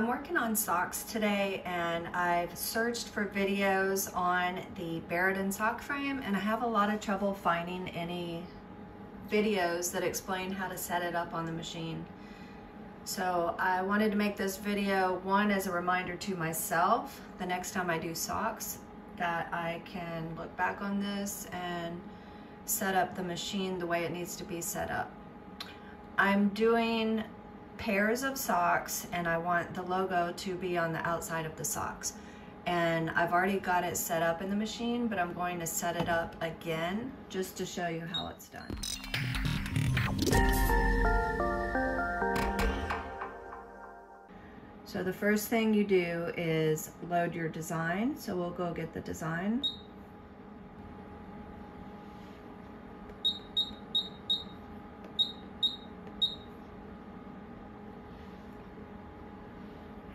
I'm working on socks today, and I've searched for videos on the Berardin sock frame, and I have a lot of trouble finding any videos that explain how to set it up on the machine. So I wanted to make this video, one, as a reminder to myself the next time I do socks, that I can look back on this and set up the machine the way it needs to be set up. I'm doing pairs of socks, and I want the logo to be on the outside of the socks. And I've already got it set up in the machine, but I'm going to set it up again just to show you how it's done. So the first thing you do is load your design. So we'll go get the design.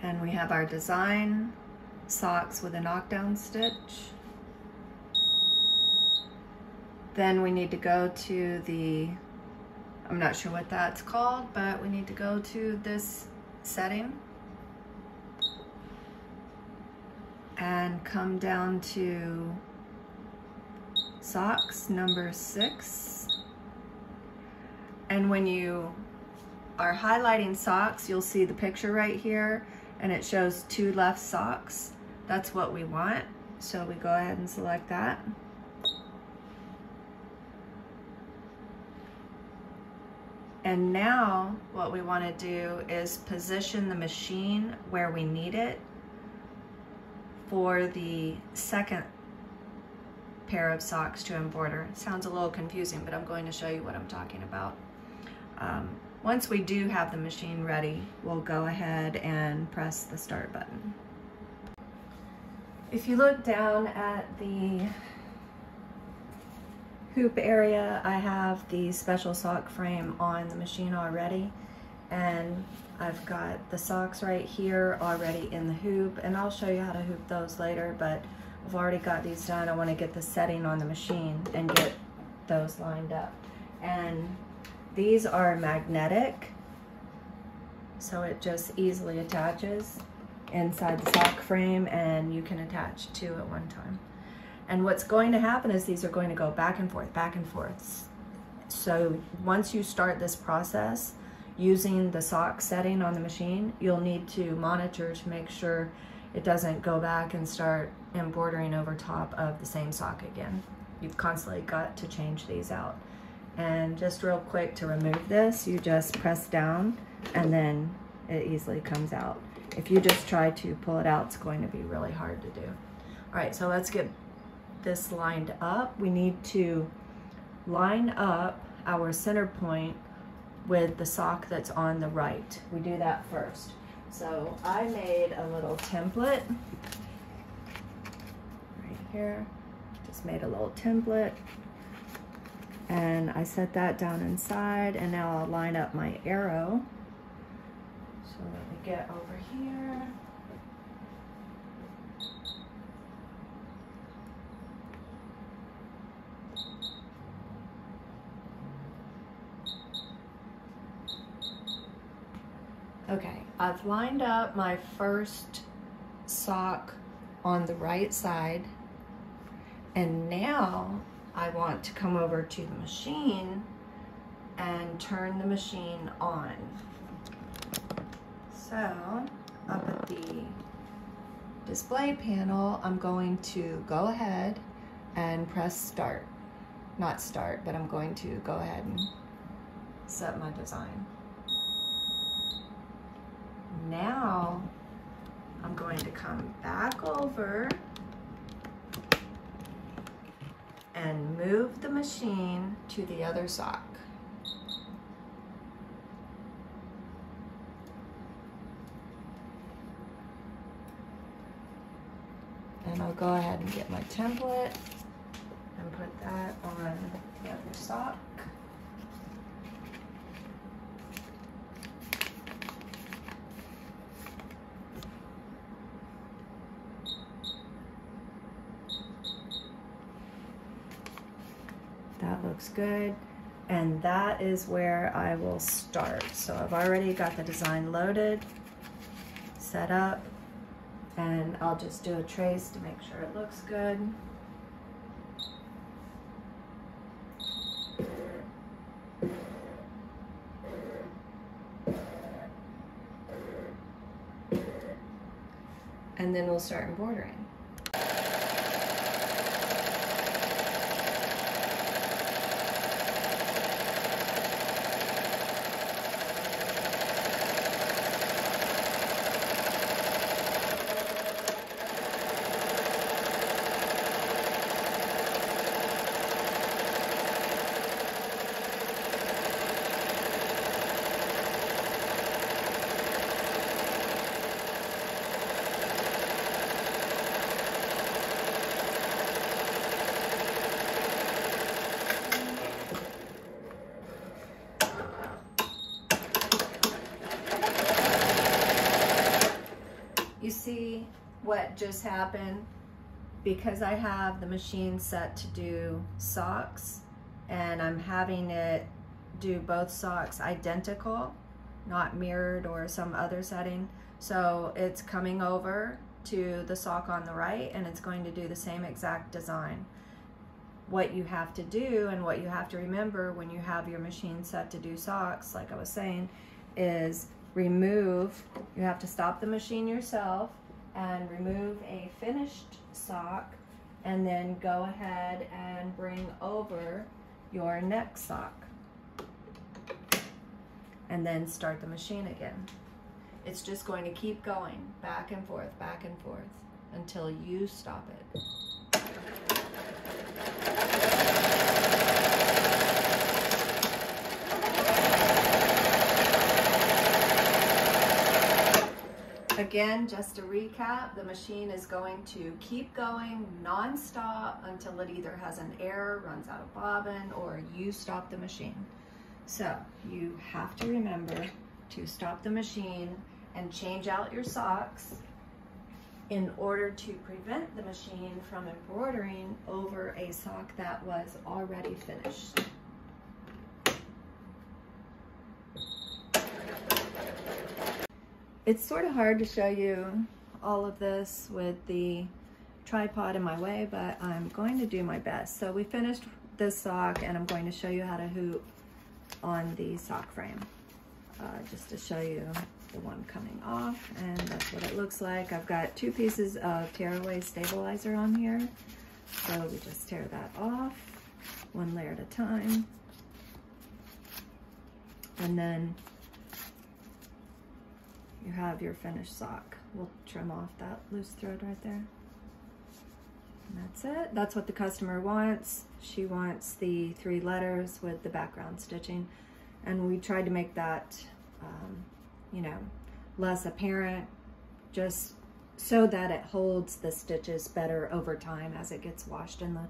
And we have our design, socks with a knockdown stitch. Then we need to go to the, I'm not sure what that's called, but we need to go to this setting and come down to socks number 6. And when you are highlighting socks, you'll see the picture right here, and it shows 2 left socks. That's what we want. So we go ahead and select that. And now what we want to do is position the machine where we need it for the second pair of socks to embroider. It sounds a little confusing, but I'm going to show you what I'm talking about. Once we do have the machine ready, we'll go ahead and press the start button. If you look down at the hoop area, I have the special sock frame on the machine already, and I've got the socks right here already in the hoop, and I'll show you how to hoop those later, but I've already got these done. I want to get the setting on the machine and get those lined up. And these are magnetic, so it just easily attaches inside the sock frame, and you can attach 2 at one time. And what's going to happen is these are going to go back and forth. So once you start this process using the sock setting on the machine, you'll need to monitor to make sure it doesn't go back and start embroidering over top of the same sock again. You've constantly got to change these out. And just real quick, to remove this, you just press down and then it easily comes out. If you just try to pull it out, it's going to be really hard to do. All right, so let's get this lined up. We need to line up our center point with the sock that's on the right. We do that first. So I made a little template right here. Just made a little template. And I set that down inside, and now I'll line up my arrow. So let me get over here. Okay, I've lined up my first sock on the right side, and now I want to come over to the machine and turn the machine on. So up at the display panel, I'm going to go ahead and press start. Not start, but I'm going to go ahead and set my design. Now I'm going to come back over and move the machine to the other sock. And I'll go ahead and get my template and put that on the other sock. That looks good, and that is where I will start. So I've already got the design loaded, set up, and I'll just do a trace to make sure it looks good. And then we'll start embroidering. You see what just happened? Because I have the machine set to do socks, and I'm having it do both socks identical, not mirrored or some other setting. So it's coming over to the sock on the right, and it's going to do the same exact design. What you have to do and what you have to remember when you have your machine set to do socks, like I was saying, is remove, you have to stop the machine yourself and remove a finished sock, and then go ahead and bring over your next sock and then start the machine again. It's just going to keep going back and forth until you stop it. Again, just to recap, the machine is going to keep going non-stop until it either has an error, runs out of bobbin, or you stop the machine. So you have to remember to stop the machine and change out your socks in order to prevent the machine from embroidering over a sock that was already finished. It's sort of hard to show you all of this with the tripod in my way, but I'm going to do my best. So we finished this sock, and I'm going to show you how to hoop on the sock frame, just to show you the one coming off, and that's what it looks like. I've got two pieces of tearaway stabilizer on here, so we just tear that off one layer at a time, and then you have your finished sock. We'll trim off that loose thread right there. And that's it. That's what the customer wants. She wants the 3 letters with the background stitching. And we tried to make that, you know, less apparent, just so that it holds the stitches better over time as it gets washed in the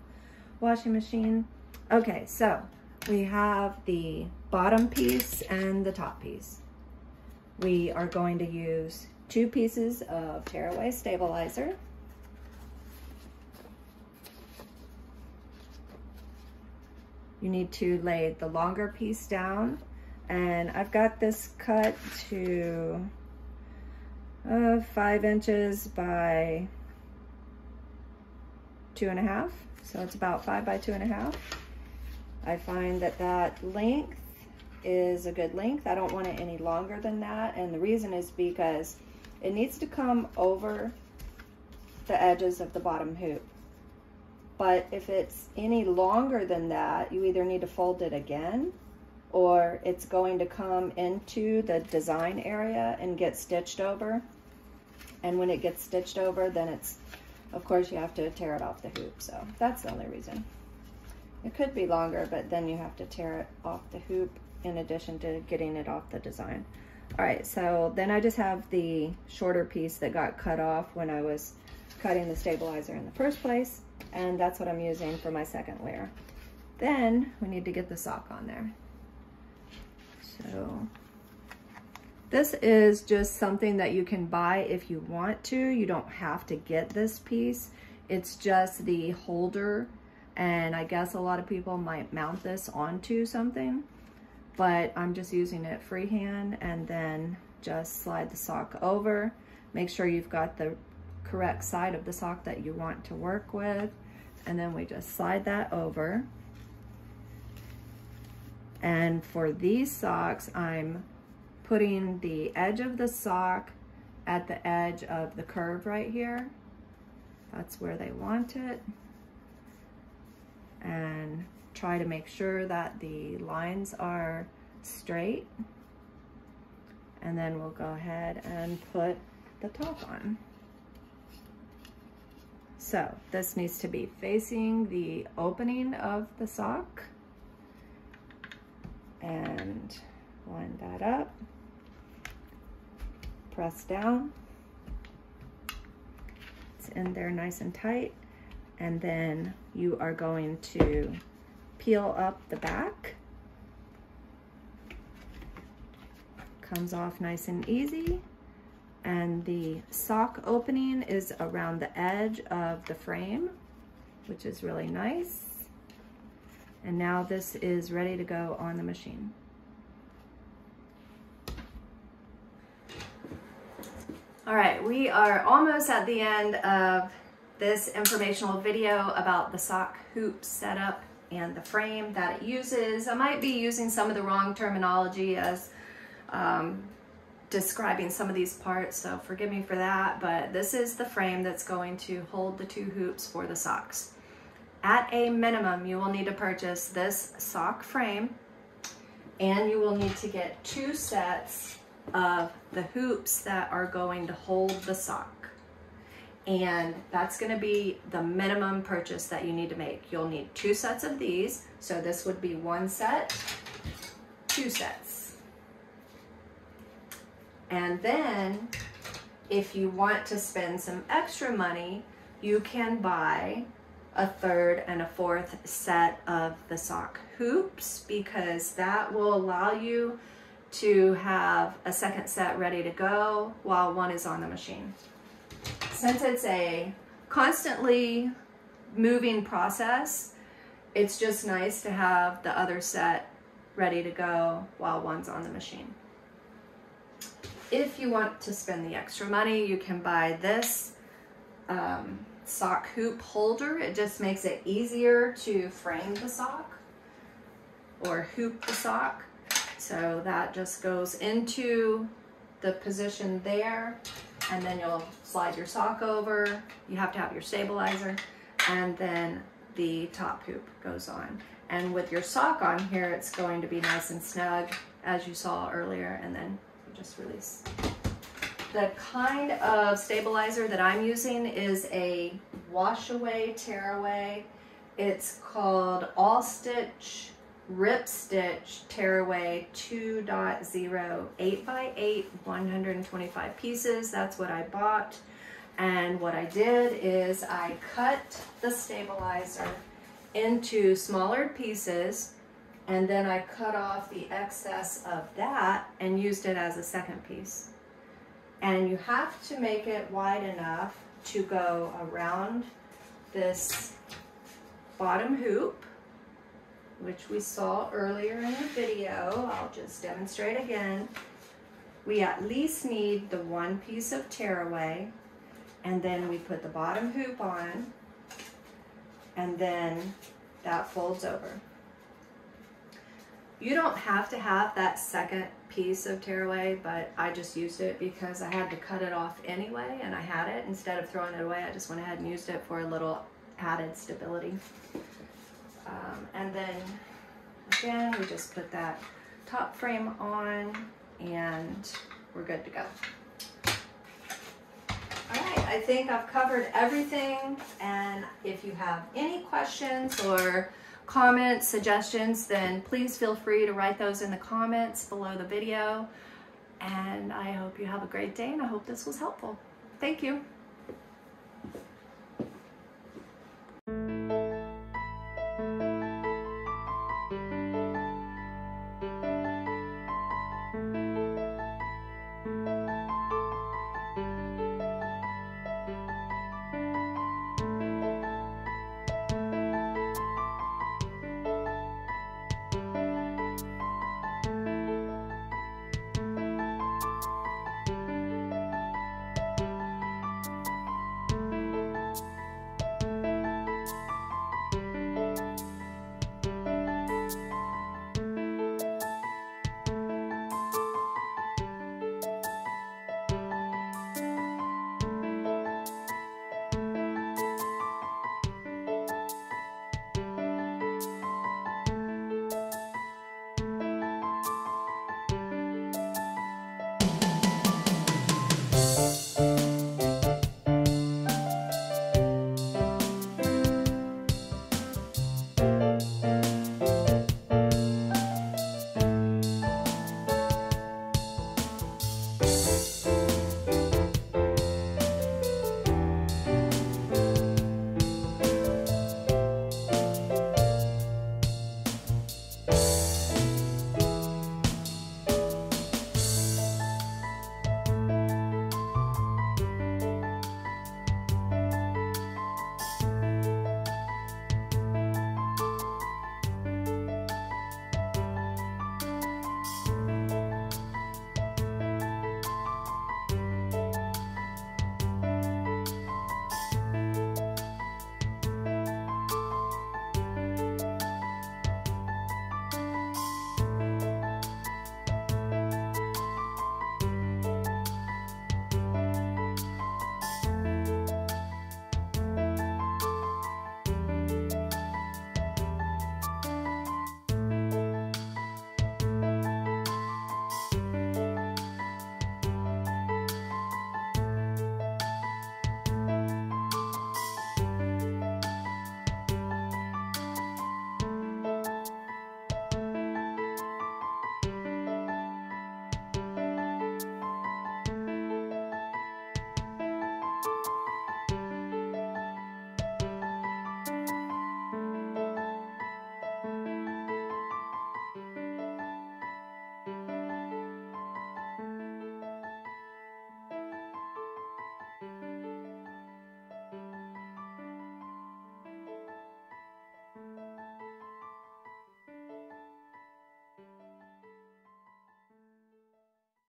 washing machine. Okay, so we have the bottom piece and the top piece. We are going to use 2 pieces of tearaway stabilizer. You need to lay the longer piece down, and I've got this cut to 5 inches by 2.5, so it's about 5 by 2.5. I find that that length is a good length. I don't want it any longer than that, and the reason is because it needs to come over the edges of the bottom hoop. But if it's any longer than that, you either need to fold it again, or it's going to come into the design area and get stitched over. And when it gets stitched over, then it's, of course, you have to tear it off the hoop. So that's the only reason. It could be longer, but then you have to tear it off the hoop in addition to getting it off the design. All right, so then I just have the shorter piece that got cut off when I was cutting the stabilizer in the first place, and that's what I'm using for my second layer. Then we need to get the sock on there. So this is just something that you can buy if you want to. You don't have to get this piece. It's just the holder, and I guess a lot of people might mount this onto something, but I'm just using it freehand, and then just slide the sock over. Make sure you've got the correct side of the sock that you want to work with. And then we just slide that over. And for these socks, I'm putting the edge of the sock at the edge of the curve right here. That's where they want it. And try to make sure that the lines are straight. And then we'll go ahead and put the top on. So this needs to be facing the opening of the sock. And line that up. Press down. It's in there nice and tight. And then you are going to peel up the back. Comes off nice and easy. And the sock opening is around the edge of the frame, which is really nice. And now this is ready to go on the machine. All right, we are almost at the end of this informational video about the sock hoop setup and the frame that it uses. I might be using some of the wrong terminology as describing some of these parts, so forgive me for that, but this is the frame that's going to hold the two hoops for the socks. At a minimum, you will need to purchase this sock frame, and you will need to get 2 sets of the hoops that are going to hold the sock. And that's going to be the minimum purchase that you need to make. You'll need 2 sets of these. So this would be 1 set, 2 sets. And then if you want to spend some extra money, you can buy a 3rd and a 4th set of the sock hoops, because that will allow you to have a 2nd set ready to go while 1 is on the machine. Since it's a constantly moving process, it's just nice to have the other set ready to go while 1's on the machine. If you want to spend the extra money, you can buy this sock hoop holder. It just makes it easier to frame the sock or hoop the sock. So that just goes into the position there, and then you'll slide your sock over. You have to have your stabilizer, and then the top hoop goes on. And with your sock on here, it's going to be nice and snug, as you saw earlier, and then you just release. The kind of stabilizer that I'm using is a wash away, tear away. It's called All Stitch Rip Stitch Tearaway 2.0 8x8 125 pieces. That's what I bought, and what I did is I cut the stabilizer into smaller pieces, and then I cut off the excess of that and used it as a 2nd piece. And you have to make it wide enough to go around this bottom hoop, which we saw earlier in the video. I'll just demonstrate again. We at least need the 1 piece of tearaway, and then we put the bottom hoop on, and then that folds over. You don't have to have that 2nd piece of tearaway, but I just used it because I had to cut it off anyway, and I had it. Instead of throwing it away, I just went ahead and used it for a little added stability. And then again, we just put that top frame on, and we're good to go. All right, I think I've covered everything, and if you have any questions or comments, suggestions, then please feel free to write those in the comments below the video. And I hope you have a great day, and I hope this was helpful. Thank you.